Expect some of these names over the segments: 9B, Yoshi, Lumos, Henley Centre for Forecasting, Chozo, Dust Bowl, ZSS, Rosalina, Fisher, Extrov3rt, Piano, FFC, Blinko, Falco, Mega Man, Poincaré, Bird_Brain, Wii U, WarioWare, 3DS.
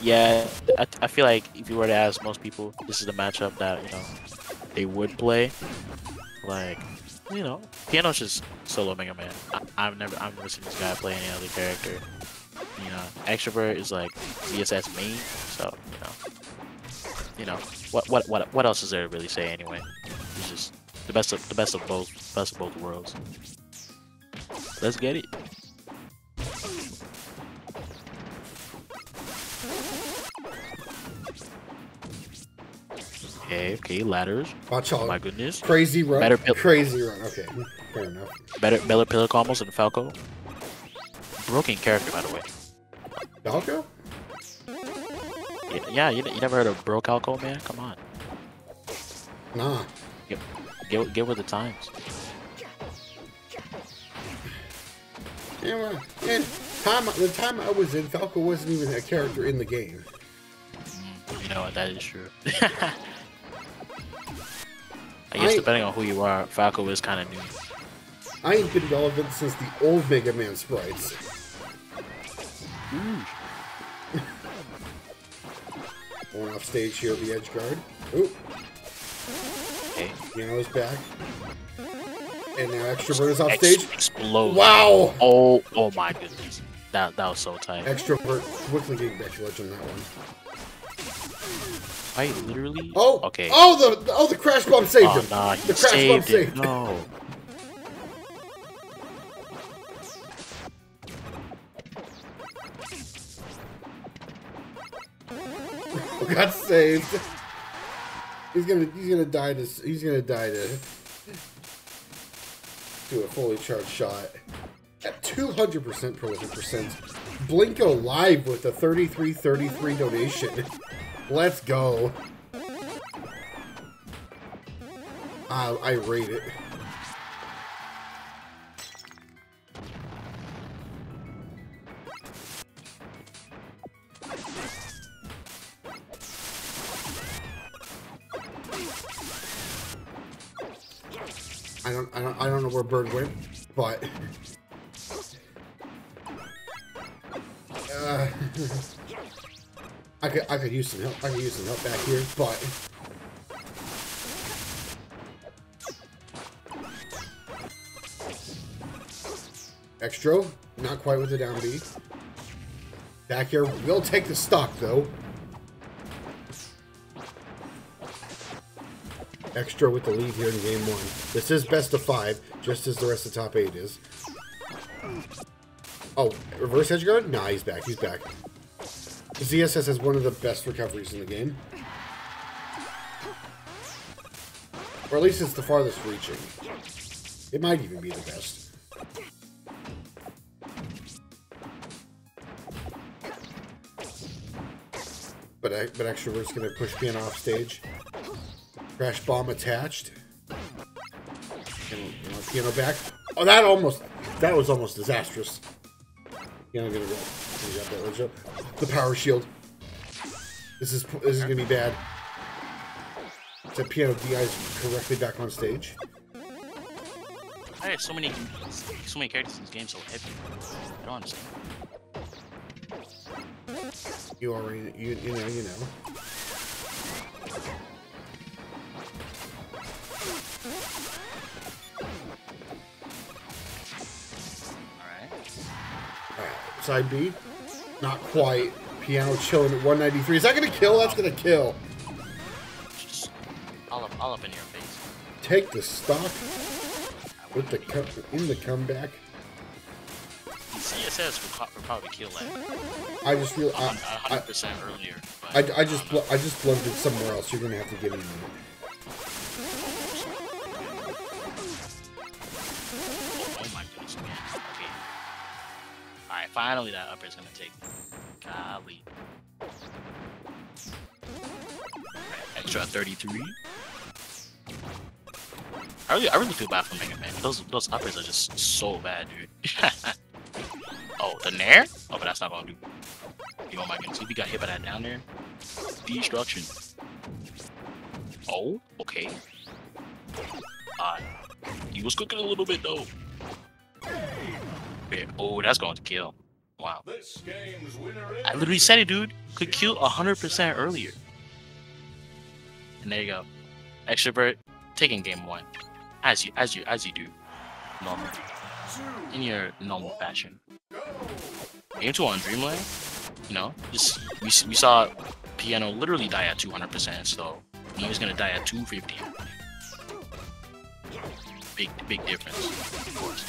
Yeah, I feel like if you were to ask most people, this is the matchup that, you know, they would play. Like, you know, Piano's just solo Mega Man. I've never seen this guy play any other character. You know, Extrovert is like ZSS main, so you know, what else is there to really say anyway? It's just the best of both worlds. Let's get it. Okay, ladders. Watch out. My goodness. Crazy run. Crazy run. Okay. Fair enough. Better pillar combos than Falco. Broken character, by the way. Falco? Yeah, you never heard of Bro Falco, man? Come on. Nah. Get with the times. Yeah, and the time I was in, Falco wasn't even a character in the game. You know what? That is true. I guess depending on who you are, Falco is kind of new. I ain't been relevant since the old Mega Man sprites. Mm. Going off stage here, the edge guard. Oop. Okay. Piano's back. And now Extrovert is off stage. Explode. Wow! Oh my goodness. That was so tight. Extrovert quickly getting back to ledge on that one. I literally. Oh. Okay. Oh the crash bomb saved him. Nah, the crash bomb saved him. No. Got saved. He's gonna die to. He's gonna die to. Do a fully charged shot at 200% prolific percent. Blinko live with a 3333 donation. Let's go. I rate it. I don't know where Bird went, but I could use some help. I could use some help back here, but Extro, not quite with the down B. Back here, we'll take the stock though. Extro with the lead here in game one. This is best of 5, just as the rest of the top 8 is. Oh, reverse edge guard? Nah, he's back. He's back. ZSS has one of the best recoveries in the game. Or at least it's the farthest reaching. It might even be the best. But Extrovert's gonna push Piano off stage. Crash bomb attached. And Piano back. Oh, that was almost disastrous. Piano gonna roll. The power shield. This is gonna be bad. The Piano DI's correctly back on stage. I have so many characters in this game so heavy. I don't understand. You already you know. Side B, not quite. Piano chilling at 193. Is that gonna kill? That's gonna kill. Just all up in your face. Take the stock with the comeback. CSS would probably kill that. I just feel 100% earlier. I just blunted somewhere else. You're gonna have to give me a minute. Finally, that upper is gonna take. Golly. Extra 33. I really feel bad for Mega Man. Those uppers are just so bad, dude. Oh, the nair? Oh, but that's not gonna do. Oh my goodness, if you got hit by that down there, destruction. Oh, okay. He was cooking a little bit though. Yeah. Oh, that's going to kill. Wow. This game's winner is... I literally said it, dude. Could kill 100% earlier. And there you go. Extrovert taking game one. As you do. Normal. In your normal fashion. Game 2 on Dreamland? You know, just we saw Piano literally die at 200%, so he's gonna die at 250. Big difference, of course.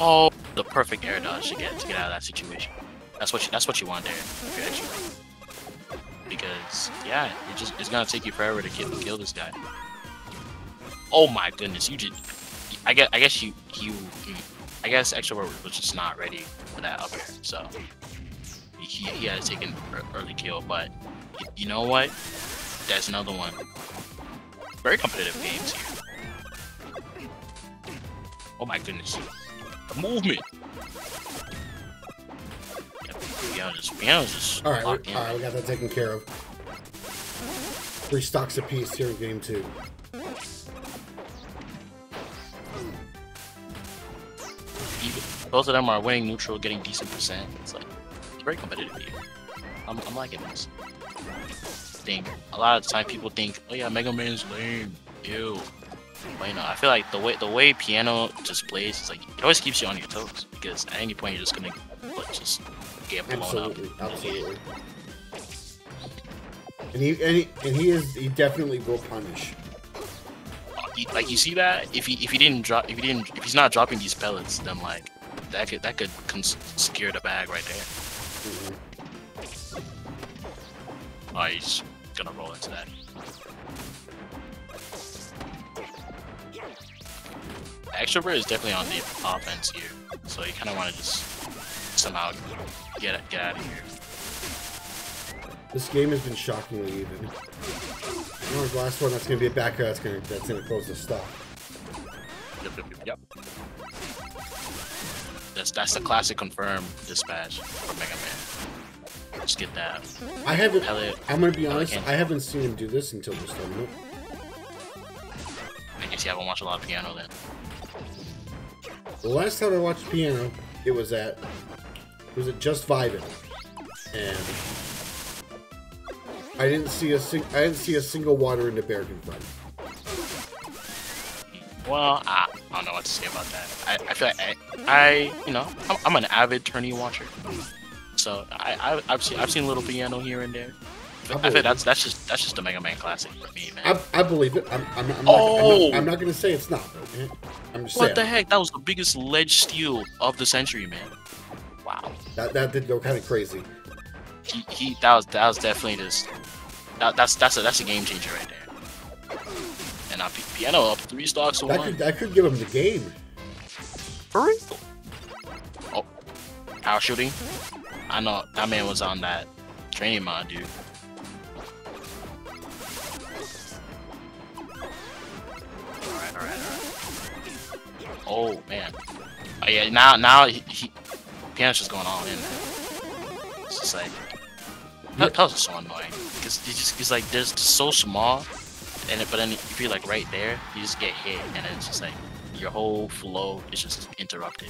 Oh, the perfect air dodge to get out of that situation. That's what you want there. Because yeah, it's gonna take you forever to kill this guy. Oh my goodness, you just I guess Extrovert was just not ready for that up air, so he had to take an early kill. But you know what? That's another one. Very competitive games here. Oh my goodness. The movement! Piano's just Alright, we got that taken care of. 3 stocks apiece here in game 2. Both of them are winning neutral, getting decent percent. It's like, it's very competitive here. I'm liking this. A lot of the time people think, oh yeah, Mega Man's lame. Ew. But you know, I feel like the way Piano just plays is like, it always keeps you on your toes, because at any point you're just gonna just get blown up. Absolutely. And he definitely will punish. Like you see that if he's not dropping these pellets, then like that could secure the bag right there. Mm-hmm. Oh, he's gonna roll into that. Extrovert is definitely on the offense here, so you kind of want to just somehow get out of here. This game has been shockingly even. There's the last one. That's gonna be a backer. That's gonna close the stop. Yep. That's the classic confirm dispatch for Mega Man. Just get that. I haven't. I'm gonna be honest. I haven't seen him do this until this tournament. I guess you haven't watched a lot of Piano then. The last time I watched Piano, it was at Just Vibin', and I didn't see a single water in the bear can fight. Well, I don't know what to say about that. I feel like I'm an avid tourney watcher, so I've seen Little Piano here and there. I think that's just the Mega Man classic for me, man. I believe it. I'm not gonna say it's not. Okay? I'm just saying. What the heck? That was the biggest ledge steal of the century, man. Wow. That did go kind of crazy. That was definitely just that's a game changer right there. And I Piano up 3 stocks to 1. That could give him the game. For real. Oh, power shooting. I know that man was on that training mod, dude. Alright. Oh man. Oh yeah. Now Piano's just going all in. It's just like that was so annoying. Cause it's like there's so small, but then if you're like right there, you just get hit, and it's just like your whole flow is just interrupted.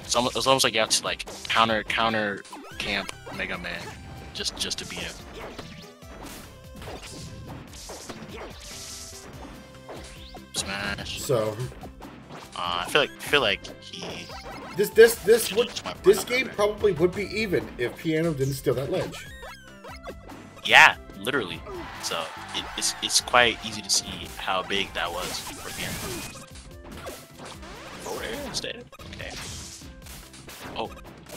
It's almost like you have to like counter camp Mega Man just to beat him. Smash. So, I feel like he. This game probably would be even if Piano didn't steal that ledge. Yeah, literally. So it's quite easy to see how big that was for Piano. Over here instead. Okay. Oh,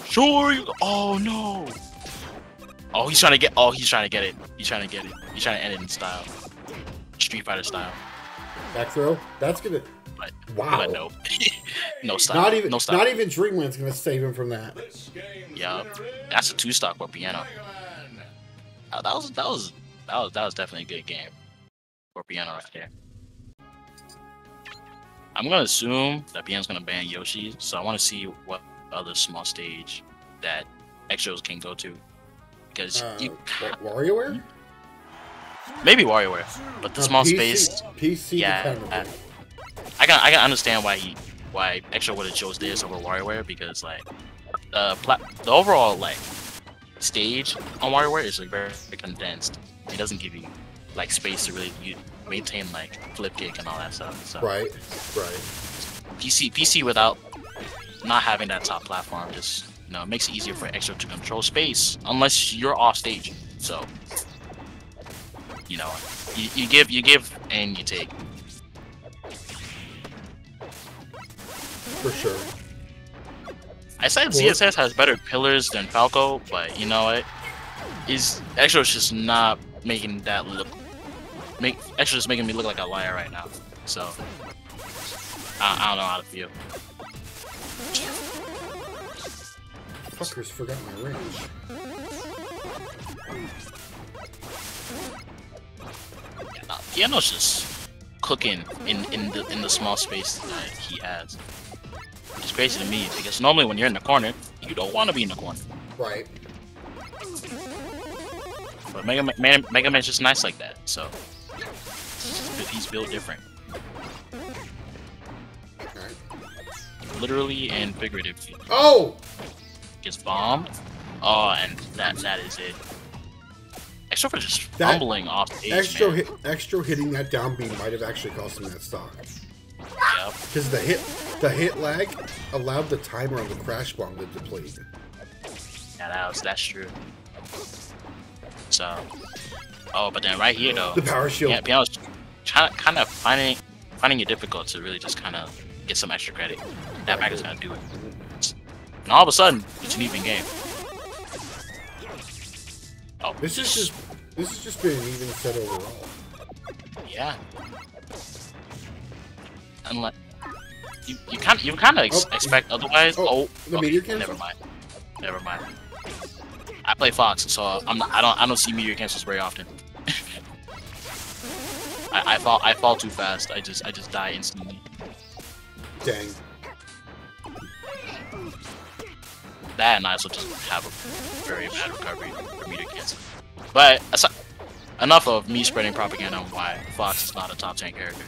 sure. Oh no. Oh, he's trying to get it. He's trying to end it in style. Street Fighter style. Back throw? That's gonna. Wow. But no. No style. Not even Dreamland's gonna save him from that. Yeah. That's a 2 stock for Piano. That was definitely a good game for Piano right there. I'm gonna assume that Piano's gonna ban Yoshi, so I wanna see what other small stage that Extros can go to. Because WarioWare? Maybe WarioWare, but the small space. PC yeah, I can understand why Extra would have chose this over WarioWare because like the overall like stage on WarioWare is like very condensed. It doesn't give you like space to really maintain like flip kick and all that stuff. So. Right, right. PC without not having that top platform just it makes it easier for Extra to control space unless you're off stage. So. You know, you give and you take. For sure. I said ZSS has better pillars than Falco, but you know what? Extra's just not making that look. Extra's making me look like a liar right now. So I don't know how to feel. Fuckers forgot my range. Yeah, Piano's just cooking in the small space that he has. Which is crazy to me because normally when you're in the corner, you don't want to be in the corner. Right. But Mega Man's just nice like that, so he's built different. Okay. Literally and figuratively. Oh! Gets bombed. Oh, and that is it. Extra for just fumbling off stage, Extra hitting that down B might have actually cost him that stock. Yep. Because the hit lag allowed the timer on the crash bomb to deplete. Yeah, that's true. So, oh, but then right here though, the power shield. Yeah, Piano's kind of finding it difficult to really just kind of get some extra credit. That mag is gonna do it. And all of a sudden, it's an even game. Oh, this has just been an even set overall. Yeah. Unless you kind of expect otherwise. Oh, okay, never mind. Never mind. I play Fox, so I don't see meteor cancels very often. I fall too fast. I just die instantly. Dang. That and I also just have a very bad recovery for meter cancel. But aside, enough of me spreading propaganda on why Fox is not a top 10 character.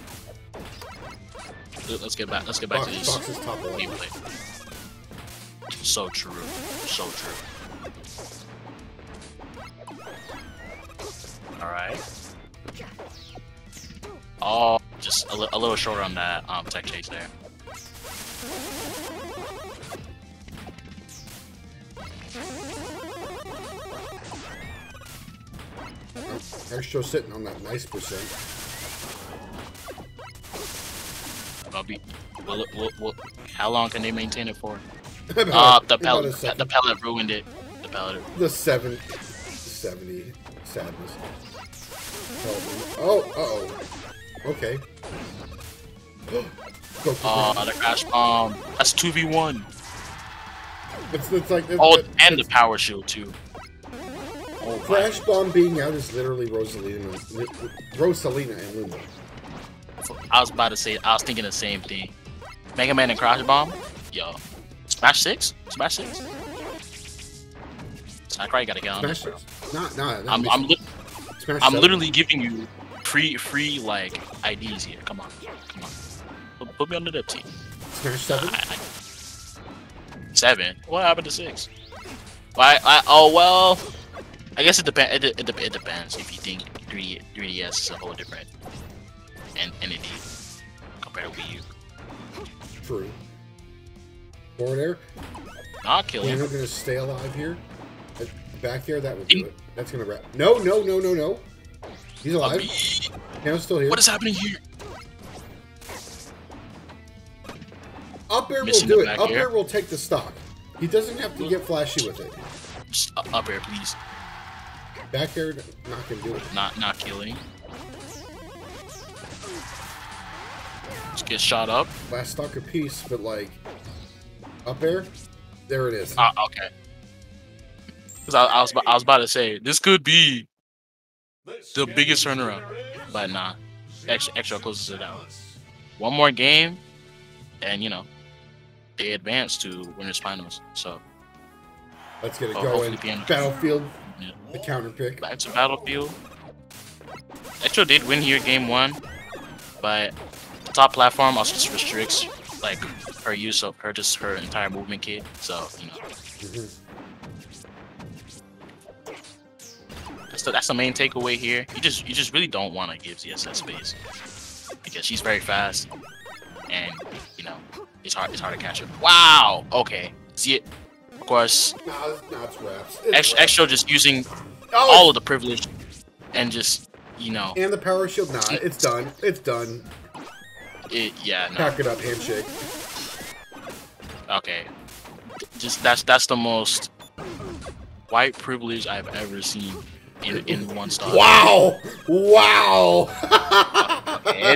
Let's get back to this gameplay. So true. So true. Alright. Oh, just a little short on that tech chase there. Extra sitting on that nice percent. How long can they maintain it for? The pellet ruined it. The pellet. The 70 sadness. Oh, okay. Go the crash bomb. That's 2v1. It's like and the power shield too. Oh, Crash Bomb being out is literally Rosalina and Lumos. I was about to say, I was thinking the same thing. Mega Man and Crash Bomb? Yo. Smash 6? Smash 6? I probably gotta get on this, bro. Nah, I'm literally giving you free like, IDs here. Come on. Come on. Put me on the dip team. Smash 7? 7? What happened to 6? Why? Oh, well... I guess it depends. It depends if you think 3DS is a whole different entity compared to Wii U. True. Forward air. Not killing. You're not gonna stay alive here. Back there, that would do it. That's gonna wrap. No. He's alive. Piano's still here. What is happening here? Up air will do it. Up air will take the stock. He doesn't have to get flashy with it. Just up air, please. Back air, not gonna do it. Not killing. Just get shot up. Last stock apiece, but like up air, there it is. Okay. Because I was about to say this could be the biggest turnaround, but nah. Extra closes it out. One more game, and you know they advance to winners finals. So let's get it going. Battlefield. Yeah. The counter pick. Back to Battlefield. Extrov did win here game one, but the top platform also just restricts like her use of her just her entire movement kit. So you know, that's the main takeaway here. You just really don't want to give ZSS space because she's very fast, and you know it's hard to catch her. Wow. Okay. See it. Of course. No, it's wraps. Extrov just using all of the privilege and just, you know. And the power shield. Nah, it's done. It's done. Yeah. No. Pack it up, handshake. Okay. Just that's the most white privilege I've ever seen in one star. Wow! Wow! Okay.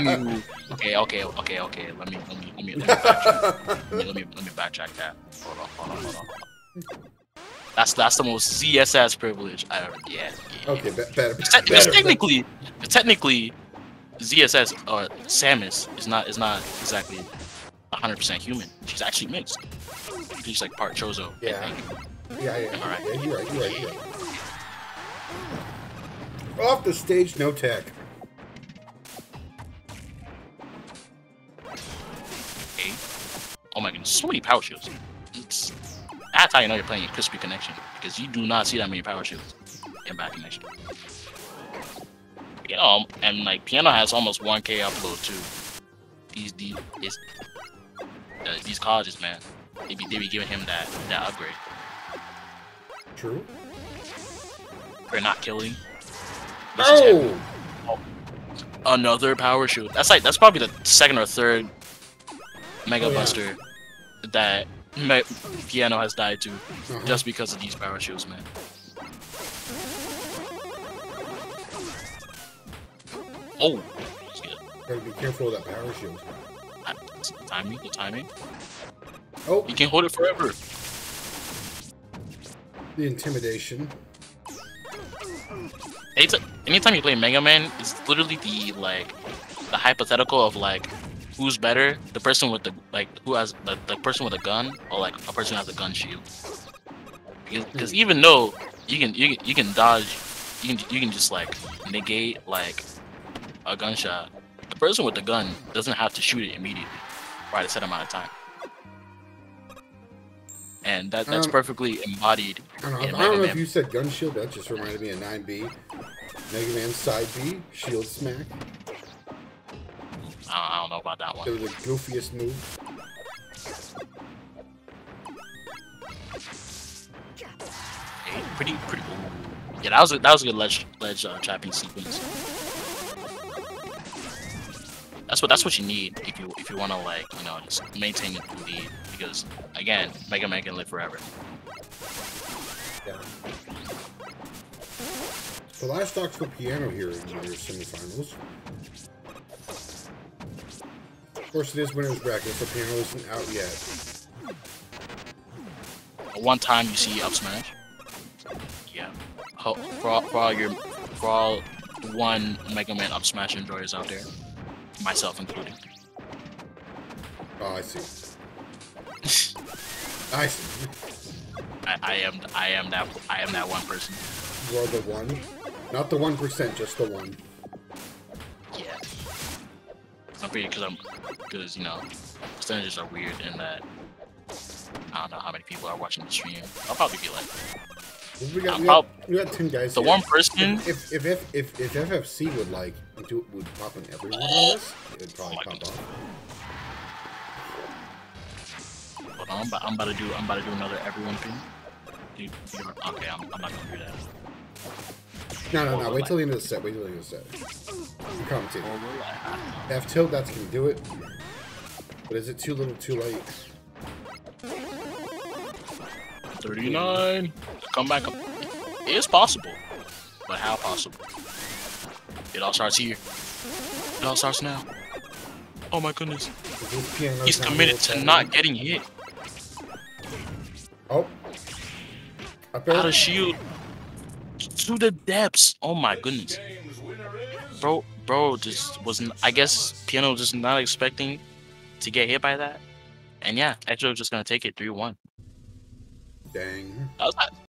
Let me backtrack that. Hold on. That's the most ZSS privilege I ever. Yeah. Okay, better. Technically, ZSS or Samus is not exactly 100% human. She's actually mixed. She's like part Chozo. Yeah. Yeah. All right. Yeah, you're right. Off the stage, no tech. Okay. Oh my goodness, so many power shields. That's how you know you're playing a crispy connection, because you do not see that many power shields in bad connection. You know, and like Piano has almost 1K upload too. These colleges, man, they be giving him that upgrade. True. They're not killing. Oh, another power shield. That's probably the second or third Mega Buster that Piano has died to, just because of these power shields, man. Oh, gotta be careful with that power shield. The timing. Oh, you can hold it forever. The intimidation. Anytime you play Mega Man, it's literally the hypothetical of like, who's better? The person with the person with a gun, or like a person who has a gun shield? Because even though you can dodge, you can just like negate like a gunshot, the person with the gun doesn't have to shoot it immediately by a set amount of time, and that's perfectly embodied. I don't know if you said gun shield, that just reminded me of 9B, Mega Man side B shield smack. I don't know about that one. It was the goofiest move. Hey, pretty cool. Yeah, that was a good ledge trapping sequence. That's what you need if you want to like, you know, just maintain the lead, because again, Mega Man can live forever. Yeah. The last stocks for Piano here in your semifinals. Of course, it is winner's bracket, so Piano isn't out yet. One time you see up smash. Yeah. For all one Mega Man up smash enjoyers out there, myself included. Oh, I see. I see. I am that one person. You're the one, not the 1%, just the one. Yeah. Because you know, percentages are weird in that I don't know how many people are watching the stream. I'll probably be like, we got 10 guys. The one person. If FFC would like would pop in everyone on this, it would probably pop off. Hold on, but I'm about to do another everyone thing. Dude, okay, I'm not gonna do that. No, wait till the end of the set, I'm commentating. F tilt, that's gonna do it. But is it too little, too late? 39! Come back up. It is possible. But how possible? It all starts here. It all starts now. Oh my goodness. He's committed to not getting hit. Oh. Out of shield. To the depths! Oh my goodness, bro, just wasn't. I guess Piano just not expecting to get hit by that, and yeah, Extrov just gonna take it 3-1. Dang, that was,